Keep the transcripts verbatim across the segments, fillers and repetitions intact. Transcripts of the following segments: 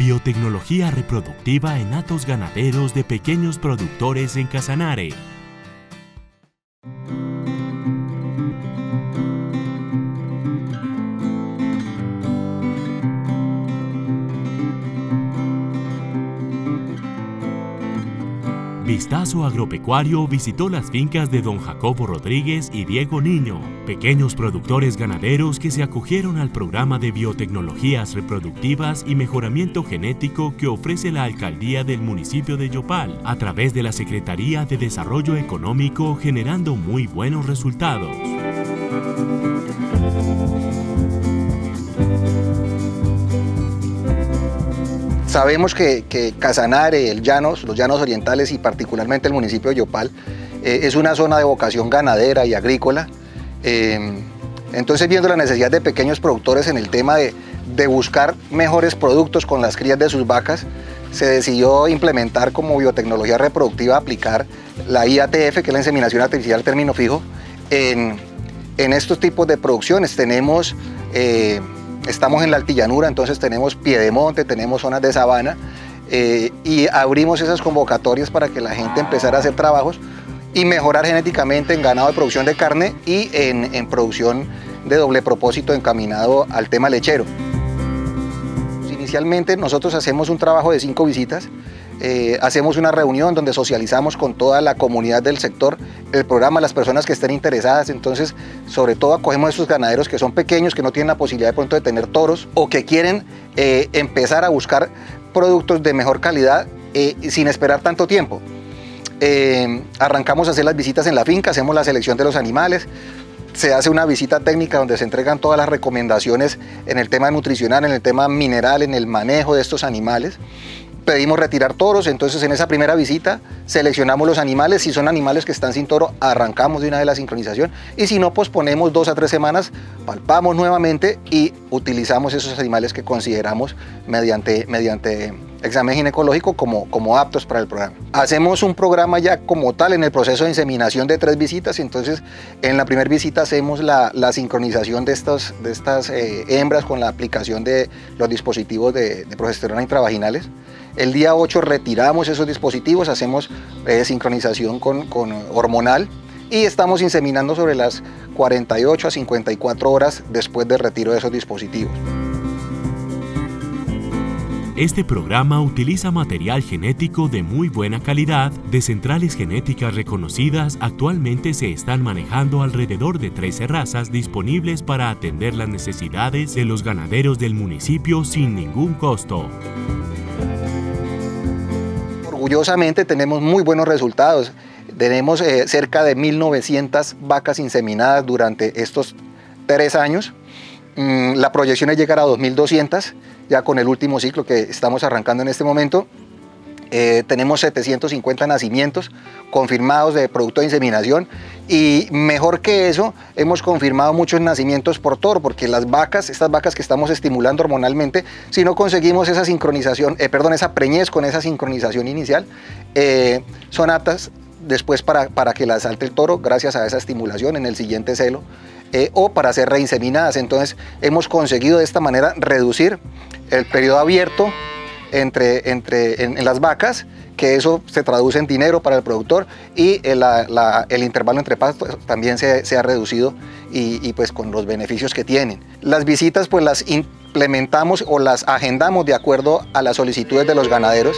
Biotecnología reproductiva en hatos ganaderos de pequeños productores en Casanare. Vistazo Agropecuario visitó las fincas de don Jacobo Rodríguez y Diego Niño, pequeños productores ganaderos que se acogieron al programa de biotecnologías reproductivas y mejoramiento genético que ofrece la alcaldía del municipio de Yopal a través de la Secretaría de Desarrollo Económico, generando muy buenos resultados. Sabemos que, que Casanare, el Llanos, los Llanos Orientales y particularmente el municipio de Yopal eh, es una zona de vocación ganadera y agrícola. Eh, entonces, viendo la necesidad de pequeños productores en el tema de, de buscar mejores productos con las crías de sus vacas, se decidió implementar como biotecnología reproductiva, aplicar la I A T F, que es la inseminación artificial término fijo, en, en estos tipos de producciones. Tenemos... Eh, Estamos en la Altillanura, entonces tenemos Piedemonte, tenemos zonas de sabana eh, y abrimos esas convocatorias para que la gente empezara a hacer trabajos y mejorar genéticamente en ganado de producción de carne y en, en producción de doble propósito encaminado al tema lechero. Inicialmente nosotros hacemos un trabajo de cinco visitas, eh, hacemos una reunión donde socializamos con toda la comunidad del sector, el programa, las personas que estén interesadas. Entonces, sobre todo acogemos a esos ganaderos que son pequeños, que no tienen la posibilidad de pronto de tener toros o que quieren eh, empezar a buscar productos de mejor calidad eh, sin esperar tanto tiempo. Eh, arrancamos a hacer las visitas en la finca, hacemos la selección de los animales, se hace una visita técnica donde se entregan todas las recomendaciones en el tema nutricional, en el tema mineral, en el manejo de estos animales. Pedimos retirar toros, entonces en esa primera visita seleccionamos los animales. Si son animales que están sin toro, arrancamos de una de la sincronización, y si no, posponemos dos a tres semanas, palpamos nuevamente y utilizamos esos animales que consideramos mediante, mediante examen ginecológico como, como aptos para el programa. Hacemos un programa ya como tal en el proceso de inseminación de tres visitas. Entonces, en la primera visita hacemos la, la sincronización de estas, de estas eh, hembras con la aplicación de los dispositivos de, de progesterona intravaginales. El día ocho retiramos esos dispositivos, hacemos eh, sincronización con, con hormonal y estamos inseminando sobre las cuarenta y ocho a cincuenta y cuatro horas después del retiro de esos dispositivos. Este programa utiliza material genético de muy buena calidad, de centrales genéticas reconocidas. Actualmente se están manejando alrededor de trece razas disponibles para atender las necesidades de los ganaderos del municipio sin ningún costo. Orgullosamente tenemos muy buenos resultados. Tenemos eh, cerca de mil novecientas vacas inseminadas durante estos tres años. Mm, la proyección es llegar a dos mil doscientas, ya con el último ciclo que estamos arrancando en este momento. Eh, tenemos setecientos cincuenta nacimientos confirmados de producto de inseminación, y mejor que eso, hemos confirmado muchos nacimientos por toro, porque las vacas, estas vacas que estamos estimulando hormonalmente, si no conseguimos esa sincronización, eh, perdón, esa preñez con esa sincronización inicial, eh, son aptas después para, para que las salte el toro gracias a esa estimulación en el siguiente celo, eh, o para ser reinseminadas. Entonces, hemos conseguido de esta manera reducir el periodo abierto entre, entre en, en las vacas, que eso se traduce en dinero para el productor, y el, la, el intervalo entre pastos también se, se ha reducido, y, y pues con los beneficios que tienen. Las visitas pues las implementamos o las agendamos de acuerdo a las solicitudes de los ganaderos.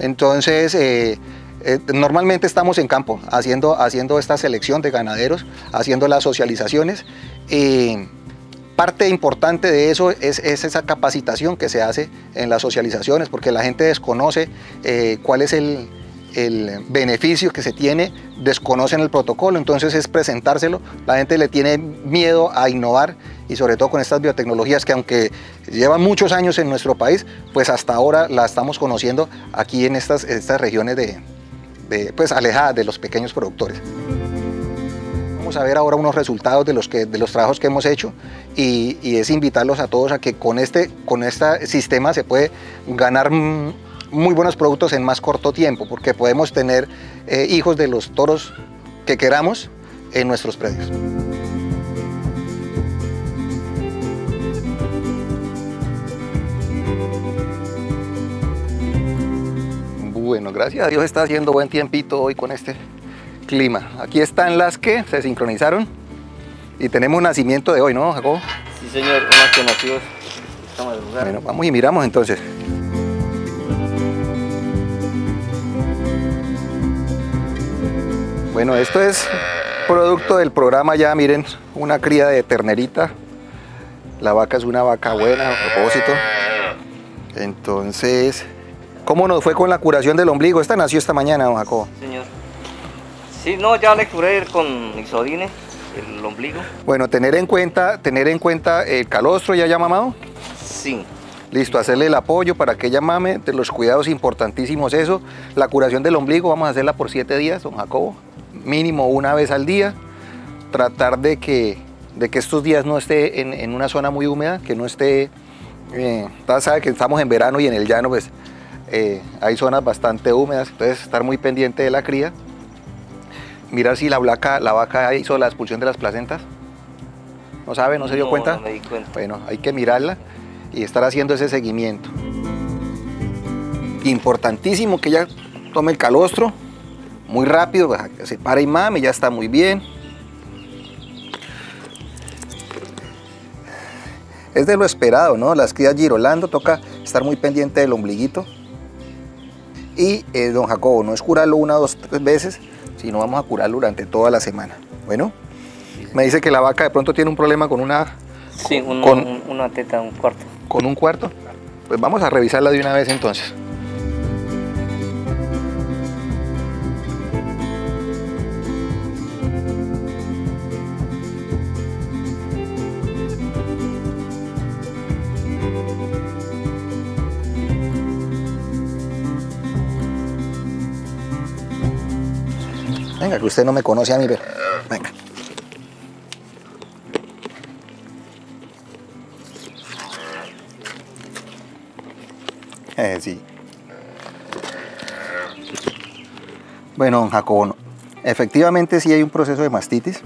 Entonces, eh, eh, normalmente estamos en campo haciendo, haciendo esta selección de ganaderos, haciendo las socializaciones, y parte importante de eso es, es esa capacitación que se hace en las socializaciones, porque la gente desconoce eh, cuál es el, el beneficio que se tiene, desconocen el protocolo. Entonces, es presentárselo. La gente le tiene miedo a innovar, y sobre todo con estas biotecnologías que, aunque llevan muchos años en nuestro país, pues hasta ahora la estamos conociendo aquí en estas, estas regiones de, de, pues alejadas de los pequeños productores. A ver ahora unos resultados de los, que, de los trabajos que hemos hecho, y, y es invitarlos a todos a que con este, con este sistema se puede ganar muy buenos productos en más corto tiempo, porque podemos tener eh, hijos de los toros que queramos en nuestros predios. Bueno, gracias a Dios está haciendo buen tiempito hoy con este clima. Aquí están las que se sincronizaron y tenemos un nacimiento de hoy, ¿no, Jacobo? Sí, señor, unas que nació esta madrugada. Bueno, vamos y miramos entonces. Bueno, esto es producto del programa ya, miren, una cría de ternerita. La vaca es una vaca buena, a propósito. Entonces, ¿cómo nos fue con la curación del ombligo? Esta nació esta mañana, don Jacobo. Señor. Sí, no, ya le curé con Ixodine, el ombligo. Bueno, tener en cuenta, tener en cuenta el calostro, ¿ya ya mamado? Sí. Listo, hacerle el apoyo para que ella mame, de los cuidados importantísimos eso. La curación del ombligo vamos a hacerla por siete días, don Jacobo. Mínimo una vez al día. Tratar de que, de que estos días no esté en, en una zona muy húmeda, que no esté... Eh, sabe que estamos en verano y en el llano pues eh, hay zonas bastante húmedas, entonces estar muy pendiente de la cría, mirar si la vaca, la vaca hizo la expulsión de las placentas, no sabe, no se dio no, cuenta? No me di cuenta, bueno, hay que mirarla y estar haciendo ese seguimiento. Importantísimo que ella tome el calostro, muy rápido, pues, se para y mame, ya está muy bien. Es de lo esperado, ¿no? Las crías Girolando, toca estar muy pendiente del ombliguito. Y eh, don Jacobo, no es curarlo una, dos, tres veces, sino vamos a curarlo durante toda la semana. Bueno, me dice que la vaca de pronto tiene un problema con una... Sí, un, con, un, una teta, un cuarto. ¿Con un cuarto? Pues vamos a revisarla de una vez entonces. Venga, que usted no me conoce a mí, pero... Venga. Eh, sí. Bueno, don Jacobo, no. Efectivamente sí hay un proceso de mastitis.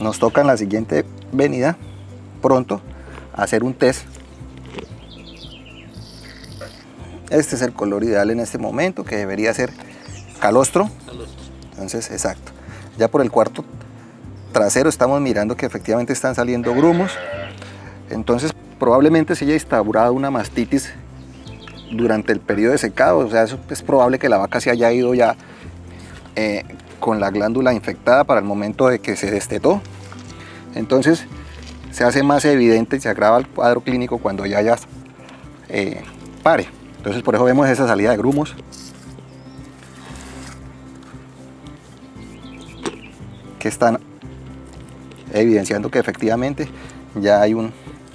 Nos toca en la siguiente venida, pronto, hacer un test. Este es el color ideal en este momento, que debería ser calostro. Entonces, exacto. Ya por el cuarto trasero estamos mirando que efectivamente están saliendo grumos. Entonces, probablemente se haya instaurado una mastitis durante el periodo de secado. O sea, eso es probable que la vaca se haya ido ya eh, con la glándula infectada para el momento de que se destetó. Entonces, se hace más evidente y se agrava el cuadro clínico cuando ya ya eh, pare. Entonces, por eso vemos esa salida de grumos. Que están evidenciando que efectivamente ya hay un,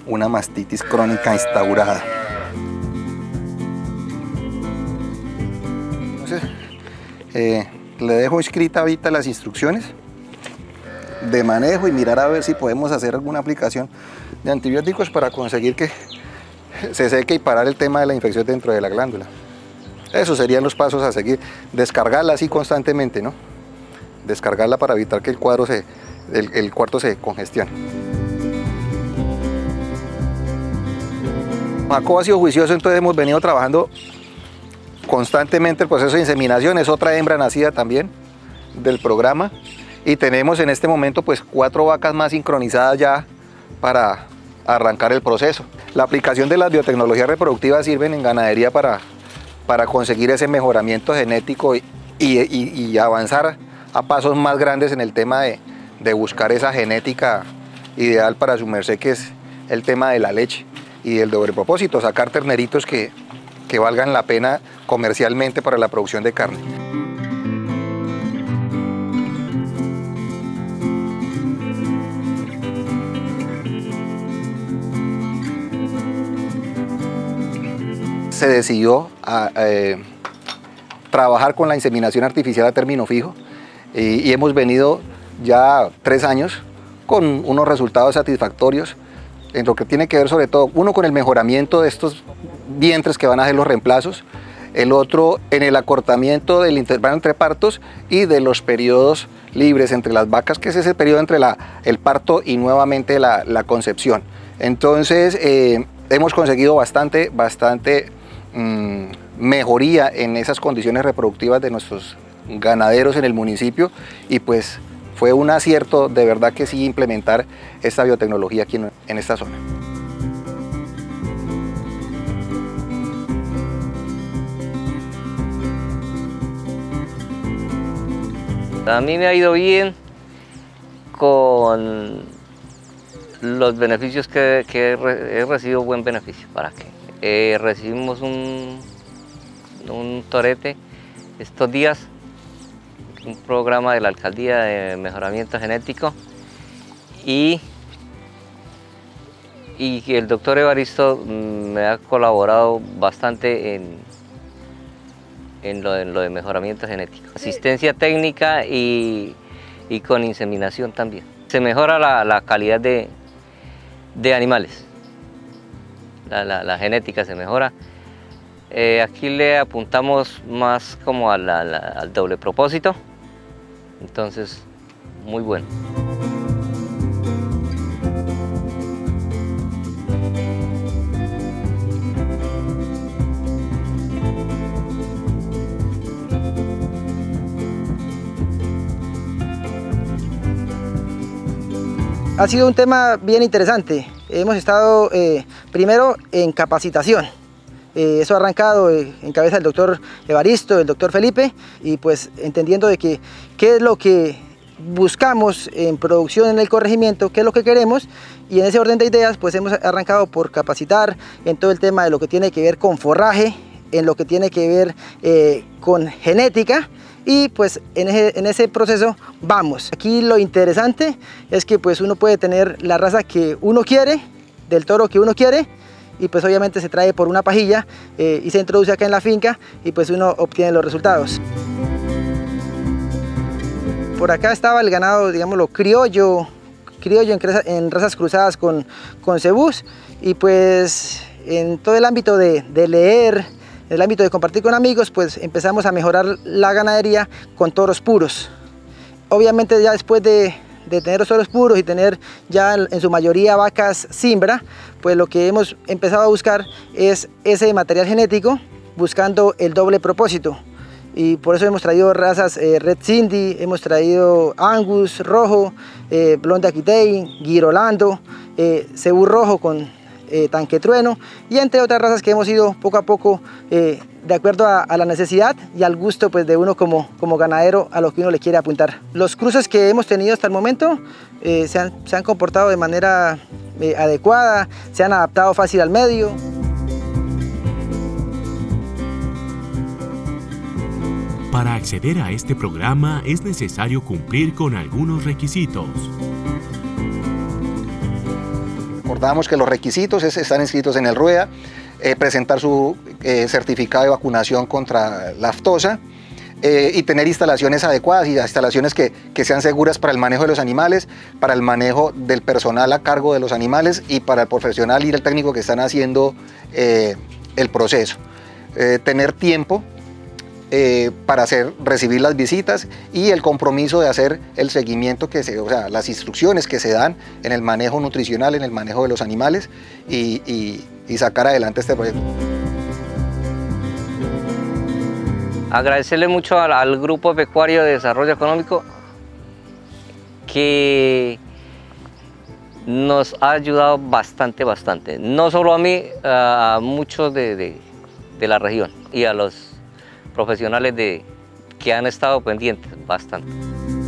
una mastitis crónica instaurada. Entonces, eh, le dejo escrita ahorita las instrucciones de manejo y mirar a ver si podemos hacer alguna aplicación de antibióticos para conseguir que se seque y parar el tema de la infección dentro de la glándula. Esos serían los pasos a seguir, descargarla así constantemente, ¿no? Descargarla para evitar que el cuadro se, el, el cuarto se congestione. Jacobo ha sido juicioso, entonces hemos venido trabajando constantemente el proceso de inseminación. Es otra hembra nacida también del programa y tenemos en este momento pues cuatro vacas más sincronizadas ya para arrancar el proceso. La aplicación de las biotecnologías reproductivas sirven en ganadería para, para conseguir ese mejoramiento genético y, y, y avanzar a pasos más grandes en el tema de, de buscar esa genética ideal para su merced, que es el tema de la leche y del doble propósito, sacar terneritos que, que valgan la pena comercialmente para la producción de carne. Se decidió a, eh, trabajar con la inseminación artificial a término fijo. Y hemos venido ya tres años con unos resultados satisfactorios en lo que tiene que ver sobre todo, uno con el mejoramiento de estos vientres que van a hacer los reemplazos, el otro en el acortamiento del intervalo entre partos y de los periodos libres entre las vacas, que es ese periodo entre la, el parto y nuevamente la, la concepción. Entonces eh, hemos conseguido bastante, bastante mmm, mejoría en esas condiciones reproductivas de nuestros ganaderos en el municipio, y pues fue un acierto de verdad que sí implementar esta biotecnología aquí en, en esta zona. A mí me ha ido bien con los beneficios que, que he, he recibido, buen beneficio, ¿para qué? Eh, recibimos un, un torete estos días, un programa de la alcaldía de mejoramiento genético, y, y el doctor Evaristo me ha colaborado bastante en, en, lo, en lo de mejoramiento genético. Asistencia técnica y, y con inseminación también. Se mejora la, la calidad de, de animales, la, la, la genética se mejora. Eh, aquí le apuntamos más como a la, la, al doble propósito. Entonces, muy bueno. Ha sido un tema bien interesante. Hemos estado eh, primero en capacitación. Eh, eso ha arrancado eh, en cabeza del doctor Evaristo, el doctor Felipe, y pues entendiendo de que qué es lo que buscamos en producción en el corregimiento, qué es lo que queremos, y en ese orden de ideas pues hemos arrancado por capacitar en todo el tema de lo que tiene que ver con forraje, en lo que tiene que ver eh, con genética, y pues en ese, en ese proceso vamos. Aquí lo interesante es que pues uno puede tener la raza que uno quiere, del toro que uno quiere, y pues obviamente se trae por una pajilla eh, y se introduce acá en la finca, y pues uno obtiene los resultados. Por acá estaba el ganado, digámoslo, criollo, criollo en, en razas cruzadas con, con cebús, y pues en todo el ámbito de, de leer, en el ámbito de compartir con amigos, pues empezamos a mejorar la ganadería con toros puros. Obviamente ya después de de tener los toros puros y tener ya en su mayoría vacas simbra, pues lo que hemos empezado a buscar es ese material genético, buscando el doble propósito, y por eso hemos traído razas eh, Red Cindy, hemos traído Angus rojo, eh, Blonde Aquitaine, Girolando, eh, Cebú rojo con eh, tanquetrueno, y entre otras razas que hemos ido poco a poco eh, de acuerdo a, a la necesidad y al gusto pues, de uno como, como ganadero, a lo que uno le quiere apuntar. Los cruces que hemos tenido hasta el momento eh, se, han, se han comportado de manera eh, adecuada, se han adaptado fácil al medio. Para acceder a este programa es necesario cumplir con algunos requisitos. Recordamos que los requisitos es, están inscritos en el RUEA, Eh, presentar su eh, certificado de vacunación contra la aftosa eh, y tener instalaciones adecuadas y instalaciones que, que sean seguras para el manejo de los animales, para el manejo del personal a cargo de los animales y para el profesional y el técnico que están haciendo eh, el proceso. Eh, tener tiempo eh, para hacer, recibir las visitas y el compromiso de hacer el seguimiento, que se, o sea, las instrucciones que se dan en el manejo nutricional, en el manejo de los animales y, y y sacar adelante este proyecto. Agradecerle mucho al, al Grupo Pecuario de Desarrollo Económico que nos ha ayudado bastante, bastante. No solo a mí, a muchos de, de, de la región y a los profesionales de, que han estado pendientes bastante.